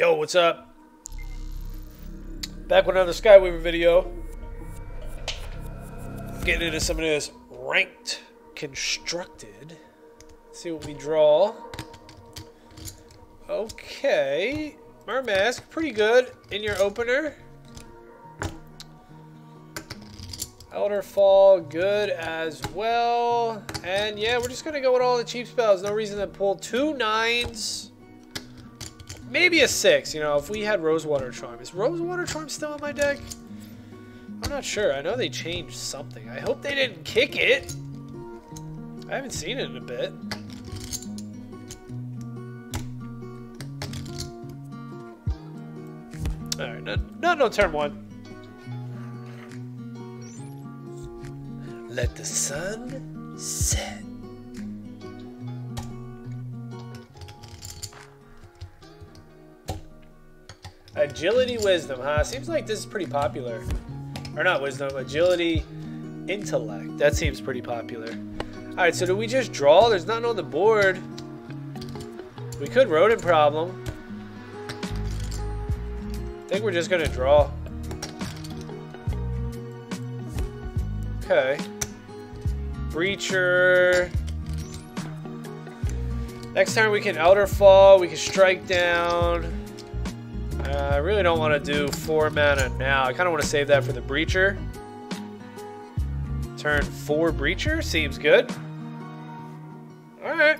Yo, what's up? Back with another Skyweaver video. Getting into some of this ranked constructed. Let's see what we draw. Okay. Mur mask, pretty good in your opener. Elderfall, good as well. And yeah, we're just going to go with all the cheap spells. No reason to pull 2 9s. Maybe a 6, you know, if we had Rosewater Charm. Is Rosewater Charm still in my deck? I'm not sure. I know they changed something. I hope they didn't kick it. I haven't seen it in a bit. Alright, not on turn 1. Let the sun set. Agility, wisdom, huh? Seems like this is pretty popular. Or not wisdom, agility, intellect. That seems pretty popular. Alright, so do we just draw? There's nothing on the board. We could Ronin Problem. I think we're just going to draw. Okay. Breacher. Next time we can Elderfall, we can Strike Down. I really don't want to do 4 mana now. I kind of want to save that for the Breacher. Turn 4 Breacher seems good. Alright.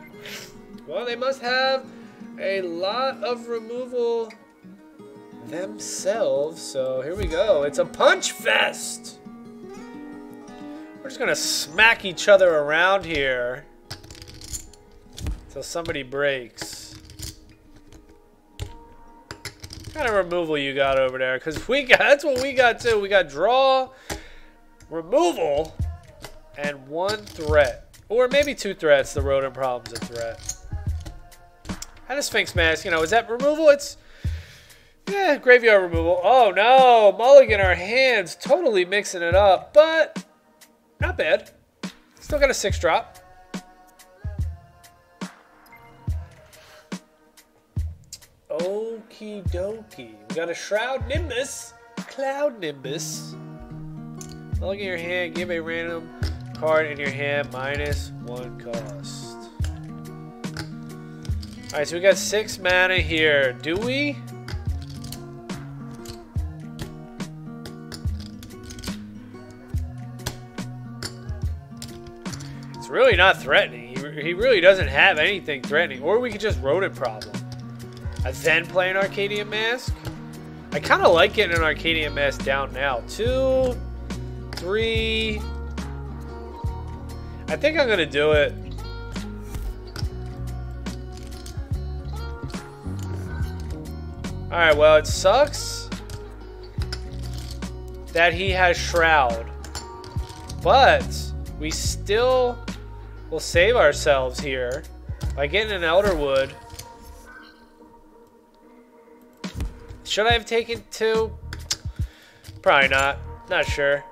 Well, they must have a lot of removal themselves. So here we go. It's a punch fest. We're just going to smack each other around here until somebody breaks. What kind of removal you got over there? Because we got, that's what we got too. We got draw, removal, and 1 threat. Or maybe 2 threats. The Ronin Problem's a threat. How does Sphinx mask? You know, is that removal? It's, yeah, graveyard removal. Oh no, mulligan our hands. Totally mixing it up. But not bad. Still got a 6 drop. Okie dokie. We got a Shroud Nimbus. Cloud Nimbus. Look at your hand. Give a random card in your hand. -1 cost. Alright, so we got 6 mana here. Do we? Really not threatening. He really doesn't have anything threatening. Or we could just Ronin Problem. I then play an Arcadian Mask. I kind of like getting an Arcadian Mask down now. 2, 3. I think I'm going to do it. Alright, well, it sucks that he has Shroud. But we still, we'll save ourselves here by getting an Elderwood. Should I have taken 2? Probably not. Not sure.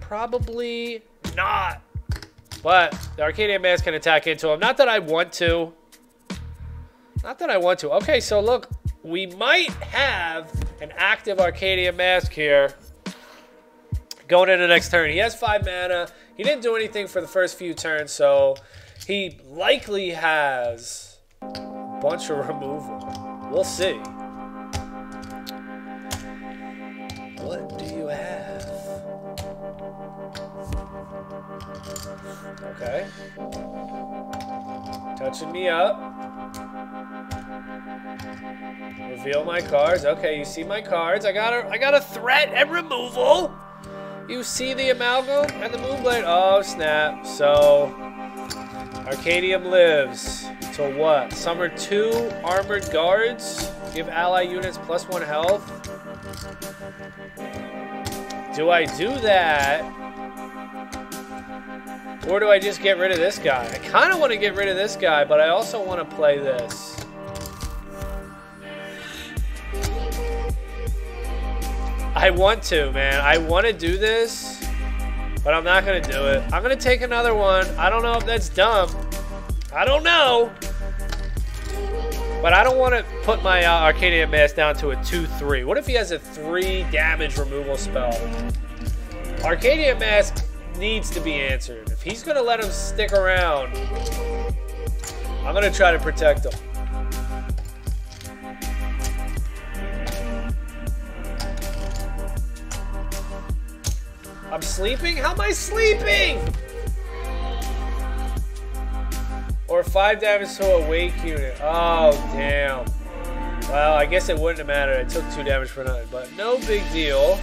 Probably not. But the Arcadian Mask can attack into him. Not that I want to. Not that I want to. Okay, so look. We might have an active Arcadian Mask here going into next turn. He has 5 mana. He didn't do anything for the first few turns, so he likely has a bunch of removal. We'll see. What do you have? Okay. Touching me up. Reveal my cards. Okay, you see my cards. I got a threat and removal. You see the Amalgam and the Moonblade. Oh, snap. So, Arcadium lives. So what? Summon 2 Armored Guards. Give ally units +1 health. Do I do that? Or do I just get rid of this guy? I kind of want to get rid of this guy, but I also want to play this. I want to, man. I want to do this, but I'm not going to do it. I'm going to take another one. I don't know if that's dumb. I don't know. But I don't want to put my Arcadian Mask down to a 2-3. What if he has a 3 damage removal spell? Arcadian Mask needs to be answered. If he's going to let him stick around, I'm going to try to protect him. I'm sleeping? How am I sleeping? Or 5 damage to a wake unit. Oh, damn. Well, I guess it wouldn't have mattered. I took 2 damage for nothing, but no big deal.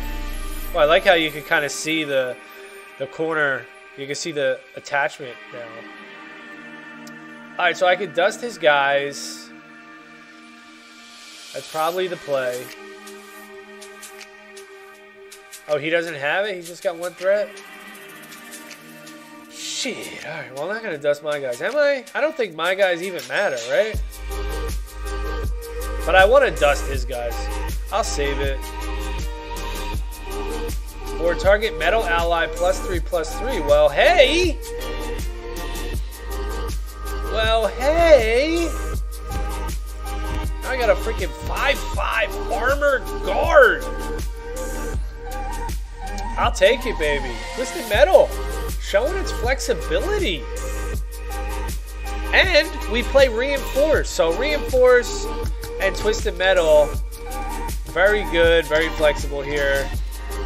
Well, I like how you can kind of see the corner. You can see the attachment now. Alright, so I can dust his guys. That's probably the play. Oh, he doesn't have it? He's just got 1 threat? Shit. Alright, well, I'm not going to dust my guys, am I? I don't think my guys even matter, right? But I want to dust his guys. I'll save it. Or target metal ally +3/+3. Well, hey! Well, hey! Now I got a freaking 5/5 armored guard! I'll take it, baby. Twisted Metal, showing its flexibility. And we play Reinforce. So Reinforce and Twisted Metal, very good, very flexible here.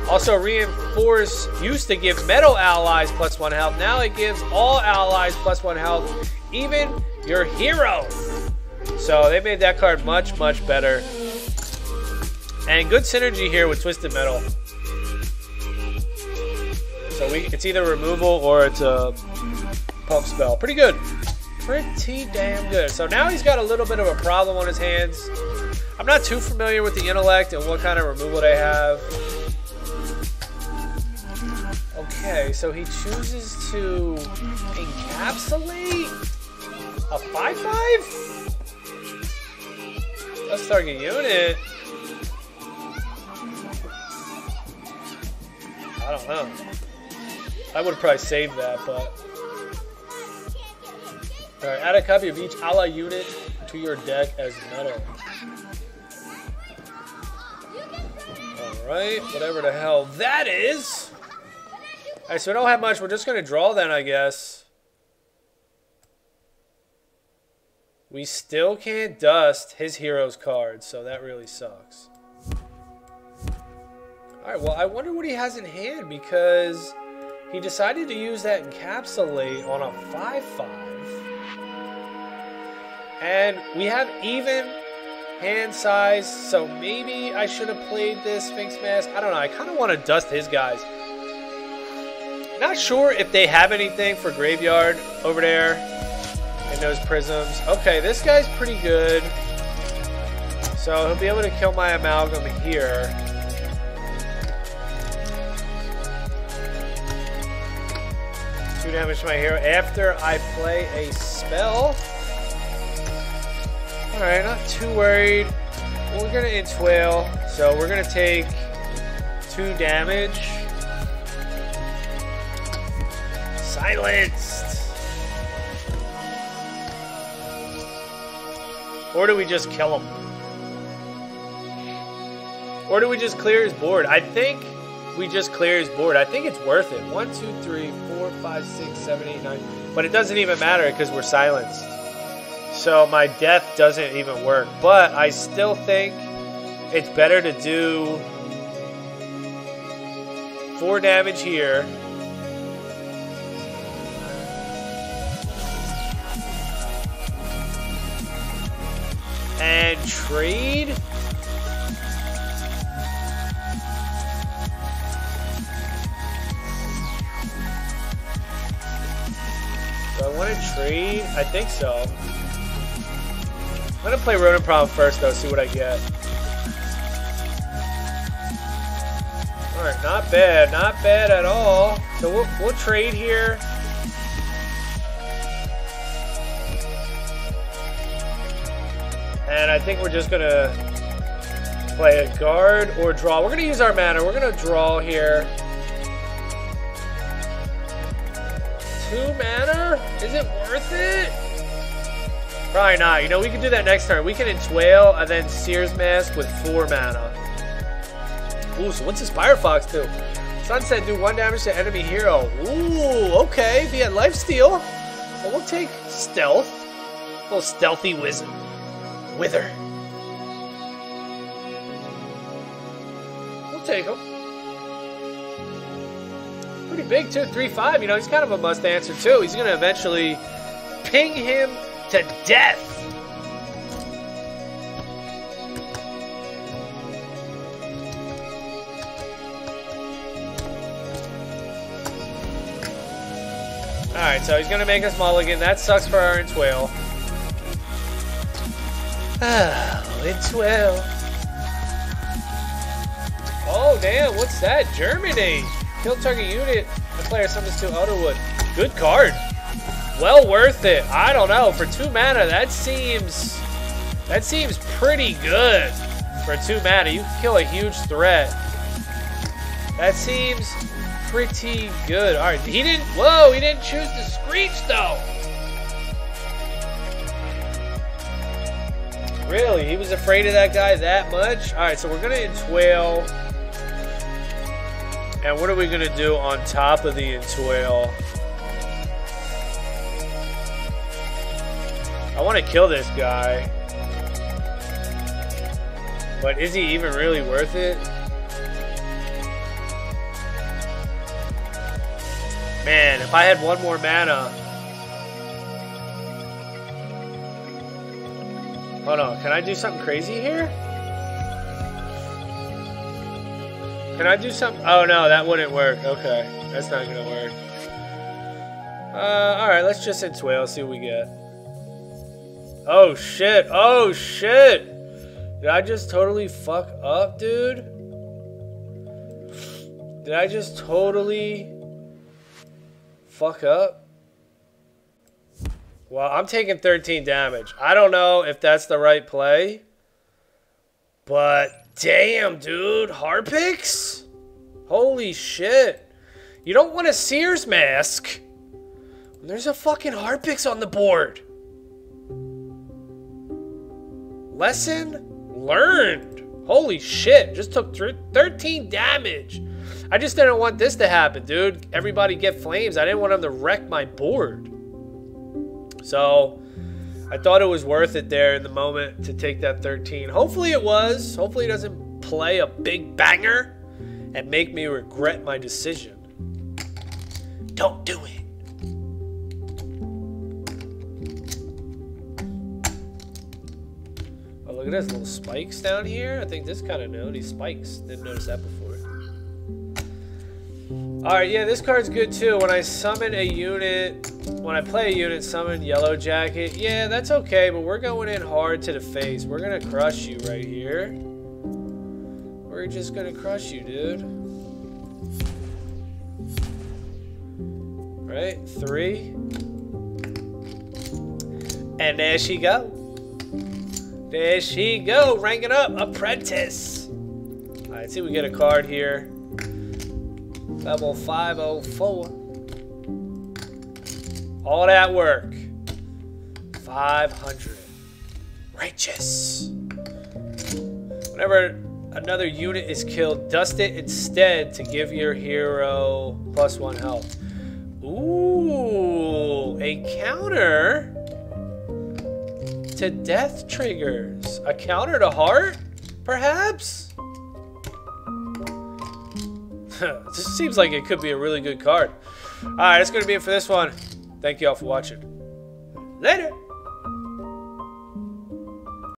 Also, Reinforce used to give metal allies +1 health. Now it gives all allies +1 health, even your hero. So they made that card much, much better. And good synergy here with Twisted Metal. So it's either removal or it's a pump spell. Pretty good. Pretty damn good. So now he's got a little bit of a problem on his hands. I'm not too familiar with the intellect and what kind of removal they have. Okay, so he chooses to encapsulate a 5/5? Let's target unit. I don't know. I would probably save that, but... Alright, add a copy of each ala unit to your deck as metal. Alright, whatever the hell that is! Alright, so we don't have much. We're just going to draw then, I guess. We still can't dust his hero's card, so that really sucks. Alright, well, I wonder what he has in hand, because... he decided to use that encapsulate on a 5/5. And we have even hand size, so maybe I should have played this Sphinx Mask. I don't know. I kind of want to dust his guys. Not sure if they have anything for graveyard over there in those prisms. Okay, this guy's pretty good. So he'll be able to kill my Amalgam here. Damage to my hero after I play a spell. Alright, not too worried. We're going to Entwile, so we're going to take 2 damage. Silenced! Or do we just kill him? Or do we just clear his board? I think... we just clear his board. I think it's worth it. 1, 2, 3, 4, 5, 6, 7, 8, 9. But it doesn't even matter because we're silenced. So my death doesn't even work. But I still think it's better to do 4 damage here. And trade... do I want to trade? I think so. I'm going to play Ronin Prom first, though. See what I get. Alright, not bad. Not bad at all. So we'll trade here. And I think we're just going to play a guard or draw. We're going to use our mana. We're going to draw here. 2 mana? Is it worth it? Probably not. You know, we can do that next turn. We can Entwile and then Sear's Mask with 4 mana. Ooh, so what's this Firefox do? Sunset do 1 damage to enemy hero. Ooh, okay. Be at lifesteal. Well, we'll take stealth. A little stealthy wizard. Wither. We'll take him. Pretty big, too. 3-5. You know, he's kind of a must answer, too. He's going to eventually ping him to death. Alright, so he's going to make us mulligan. That sucks for our Entwile. Oh, Entwile. Oh, damn. What's that? Germinate. Kill target unit. The player summons to Elderwood. Good card. Well worth it. I don't know. For 2 mana, that seems pretty good. For 2 mana, you can kill a huge threat. That seems pretty good. Alright, he didn't... Whoa, he didn't choose to Screech, though. Really? He was afraid of that guy that much? Alright, so we're going to Entwile... And what are we going to do on top of the Entwile? I want to kill this guy. But is he even really worth it? Man, if I had 1 more mana... Hold on, can I do something crazy here? Can I do something? Oh, no, that wouldn't work. Okay, that's not going to work. Alright, let's just Entwile, see what we get. Oh, shit. Oh, shit. Did I just totally fuck up, dude? Did I just totally fuck up? Well, I'm taking 13 damage. I don't know if that's the right play, but... Damn, dude. Harpix? Holy shit. You don't want a Sear's Mask. There's a fucking Harpix on the board. Lesson learned. Holy shit. Just took 13 damage. I just didn't want this to happen, dude. Everybody get flames. I didn't want them to wreck my board. So... I thought it was worth it there in the moment to take that 13. Hopefully it was. Hopefully it doesn't play a big banger and make me regret my decision. Don't do it. Oh, look at this. Little spikes down here. I think this kind of new. These spikes. Didn't notice that before. Alright, yeah, this card's good too. When I summon a unit... When I play a unit, summon Yellow Jacket. Yeah, that's okay, but we're going in hard to the face. We're going to crush you right here. We're just going to crush you, dude. Right? 3. And there she go. There she go. Rank it up. Apprentice. Alright, see we get a card here. Level 504. All that work. 500. Righteous. Whenever another unit is killed, dust it instead to give your hero +1 health. Ooh, a counter to death triggers. A counter to heart, perhaps? This seems like it could be a really good card. All right, that's going to be it for this one. Thank you all for watching. Later!